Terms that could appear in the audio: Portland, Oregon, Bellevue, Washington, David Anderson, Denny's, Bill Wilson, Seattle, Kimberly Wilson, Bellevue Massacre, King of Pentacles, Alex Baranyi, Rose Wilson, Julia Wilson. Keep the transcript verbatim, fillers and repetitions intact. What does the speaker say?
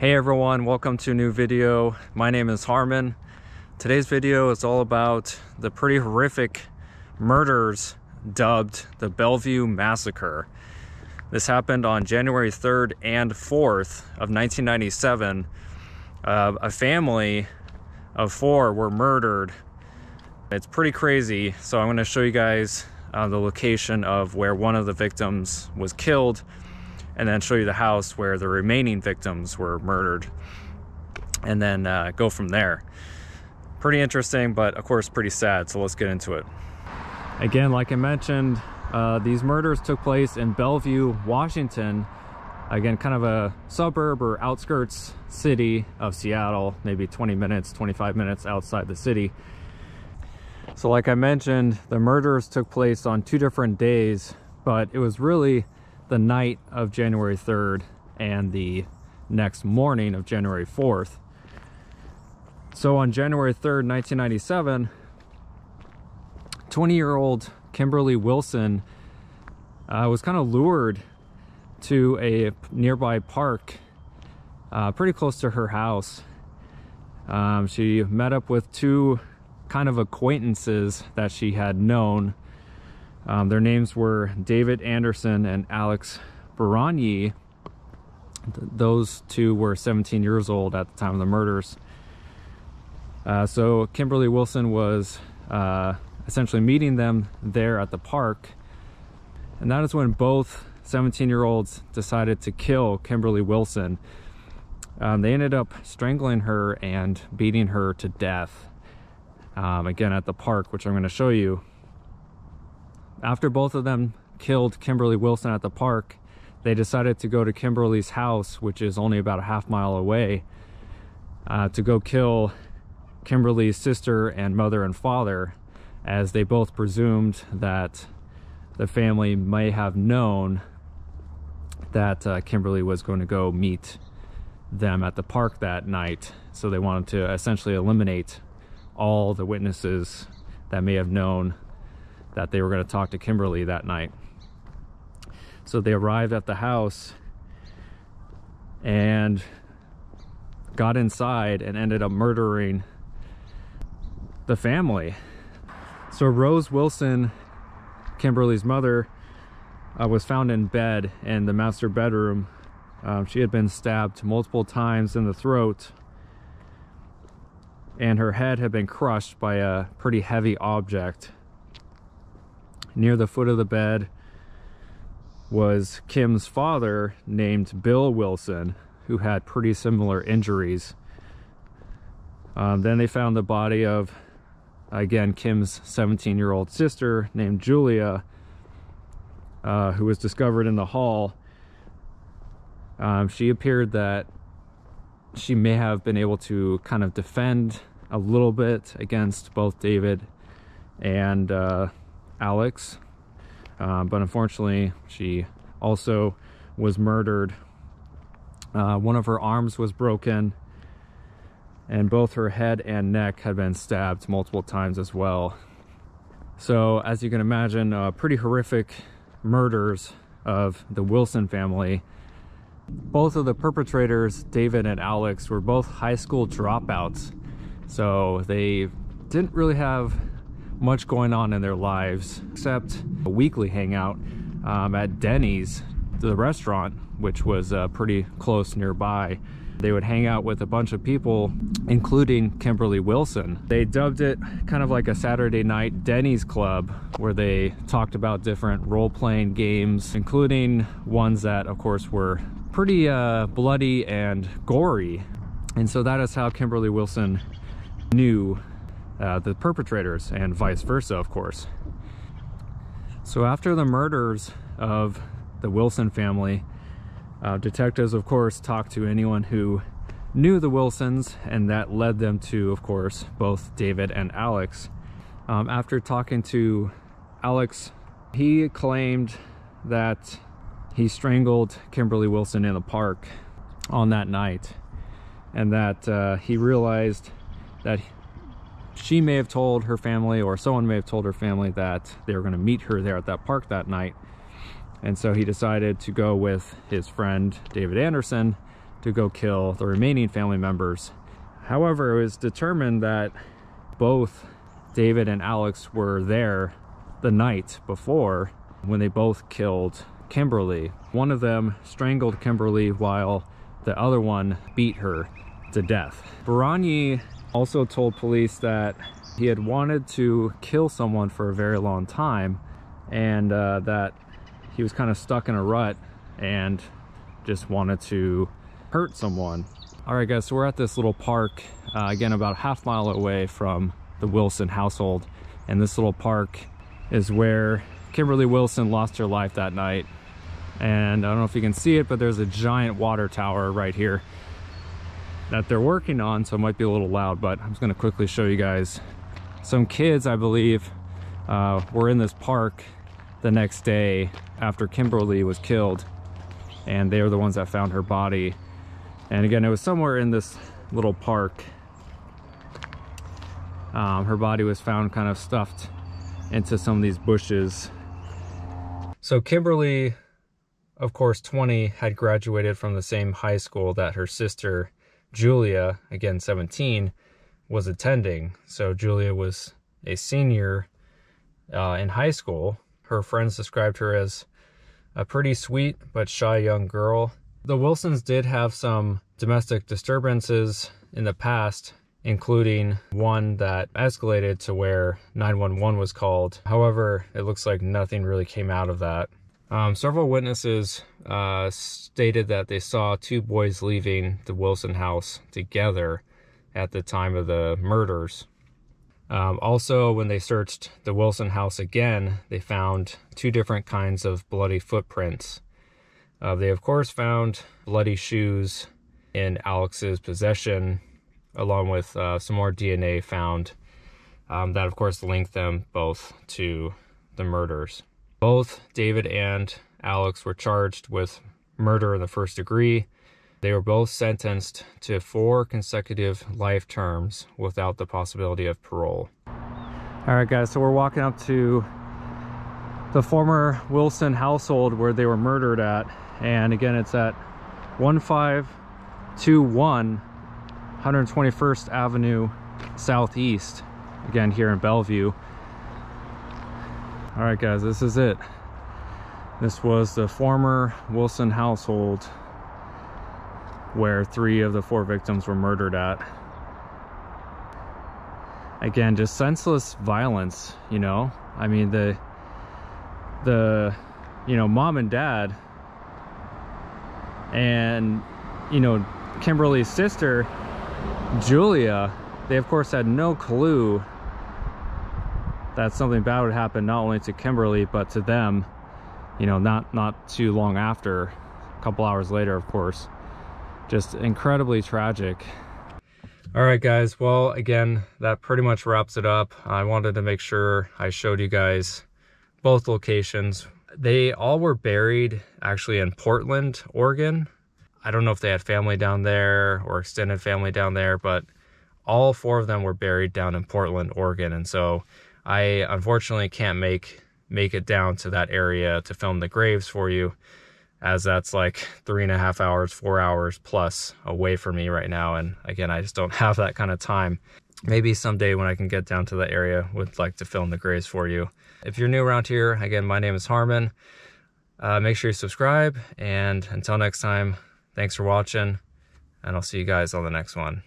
Hey everyone, welcome to a new video. My name is Harmon. Today's video is all about the pretty horrific murders dubbed the Bellevue Massacre. This happened on January third and fourth of nineteen ninety-seven. Uh, a family of four were murdered. It's pretty crazy. So I'm gonna show you guys uh, the location of where one of the victims was killed, and then show you the house where the remaining victims were murdered, and then uh, go from there. Pretty interesting, but of course pretty sad, so let's get into it. Again, like I mentioned, uh, these murders took place in Bellevue, Washington. Again, kind of a suburb or outskirts city of Seattle, maybe twenty minutes, twenty-five minutes outside the city. So like I mentioned, the murders took place on two different days, but it was really the night of January third and the next morning of January fourth. So on January third, nineteen ninety-seven, twenty-year-old Kimberly Wilson uh, was kind of lured to a nearby park uh, pretty close to her house. Um, she met up with two kind of acquaintances that she had known. Um, their names were David Anderson and Alex Baranyi. Th those two were seventeen years old at the time of the murders. Uh, so Kimberly Wilson was uh, essentially meeting them there at the park. And that is when both seventeen-year-olds decided to kill Kimberly Wilson. Um, they ended up strangling her and beating her to death. Um, again, at the park, which I'm going to show you. After both of them killed Kimberly Wilson at the park, they decided to go to Kimberly's house, which is only about a half mile away, uh, to go kill Kimberly's sister and mother and father, as they both presumed that the family may have known that uh, Kimberly was going to go meet them at the park that night. So they wanted to essentially eliminate all the witnesses that may have known that they were going to talk to Kimberly that night. So they arrived at the house and got inside and ended up murdering the family. So Rose Wilson, Kimberly's mother, uh, was found in bed in the master bedroom. Um, she had been stabbed multiple times in the throat, and her head had been crushed by a pretty heavy object. Near the foot of the bed was Kim's father, named Bill Wilson, who had pretty similar injuries. Um, then they found the body of, again, Kim's seventeen-year-old sister named Julia, uh, who was discovered in the hall. Um, she appeared that she may have been able to kind of defend a little bit against both David and uh, Alex, uh, but unfortunately she also was murdered. Uh, one of her arms was broken, and both her head and neck had been stabbed multiple times as well. So as you can imagine, uh, pretty horrific murders of the Wilson family. Both of the perpetrators, David and Alex, were both high school dropouts, so they didn't really have much going on in their lives, except a weekly hangout um, at Denny's, the restaurant, which was uh, pretty close nearby. They would hang out with a bunch of people, including Kimberly Wilson. They dubbed it kind of like a Saturday night Denny's club, where they talked about different role-playing games, including ones that, of course, were pretty uh, bloody and gory. And so that is how Kimberly Wilson knew Uh, the perpetrators, and vice versa, of course. So after the murders of the Wilson family, uh, detectives, of course, talked to anyone who knew the Wilsons, and that led them to, of course, both David and Alex. Um, after talking to Alex, he claimed that he strangled Kimberly Wilson in the park on that night, and that uh, he realized that she may have told her family, or someone may have told her family, that they were going to meet her there at that park that night. And so he decided to go with his friend David Anderson to go kill the remaining family members. However, it was determined that both David and Alex were there the night before when they both killed Kimberly. One of them strangled Kimberly while the other one beat her to death. Baranyi also told police that he had wanted to kill someone for a very long time, and uh, that he was kind of stuck in a rut and just wanted to hurt someone. All right guys, so we're at this little park, uh, again about a half mile away from the Wilson household, and this little park is where Kimberly Wilson lost her life that night. And I don't know if you can see it, but there's a giant water tower right here that they're working on, so it might be a little loud, but I'm just gonna quickly show you guys. Some kids, I believe, uh, were in this park the next day after Kimberly was killed, and they were the ones that found her body. And again, it was somewhere in this little park. Um, her body was found kind of stuffed into some of these bushes. So Kimberly, of course, twenty, had graduated from the same high school that her sister Julia, again seventeen, was attending. So Julia was a senior uh, in high school. Her friends described her as a pretty sweet but shy young girl. The Wilsons did have some domestic disturbances in the past, including one that escalated to where nine one one was called. However, it looks like nothing really came out of that. Um, several witnesses uh, stated that they saw two boys leaving the Wilson house together at the time of the murders. Um, also, when they searched the Wilson house again, they found two different kinds of bloody footprints. Uh, they, of course, found bloody shoes in Alex's possession, along with uh, some more D N A found um, that, of course, linked them both to the murders. Both David and Alex were charged with murder in the first degree. They were both sentenced to four consecutive life terms without the possibility of parole. All right, guys, so we're walking up to the former Wilson household where they were murdered at. And again, it's at fifteen twenty-one one hundred twenty-first Avenue Southeast, again here in Bellevue. All right guys, this is it. This was the former Wilson household where three of the four victims were murdered at. Again, just senseless violence, you know? I mean, the, the you know, mom and dad and, you know, Kimberly's sister, Julia, they of course had no clue that something bad would happen not only to Kimberly but to them, you know, not not too long after, a couple hours later, of course. Just incredibly tragic. All right guys, well again, that pretty much wraps it up. I wanted to make sure I showed you guys both locations. They all were buried actually in Portland, Oregon. I don't know if they had family down there or extended family down there, but all four of them were buried down in Portland, Oregon. And so I unfortunately can't make make it down to that area to film the graves for you, as that's like three and a half hours, four hours plus away from me right now. And again, I just don't have that kind of time. Maybe someday when I can get down to that area, would like to film the graves for you. If you're new around here, again, my name is Harmon. Uh, make sure you subscribe, and until next time, thanks for watching, and I'll see you guys on the next one.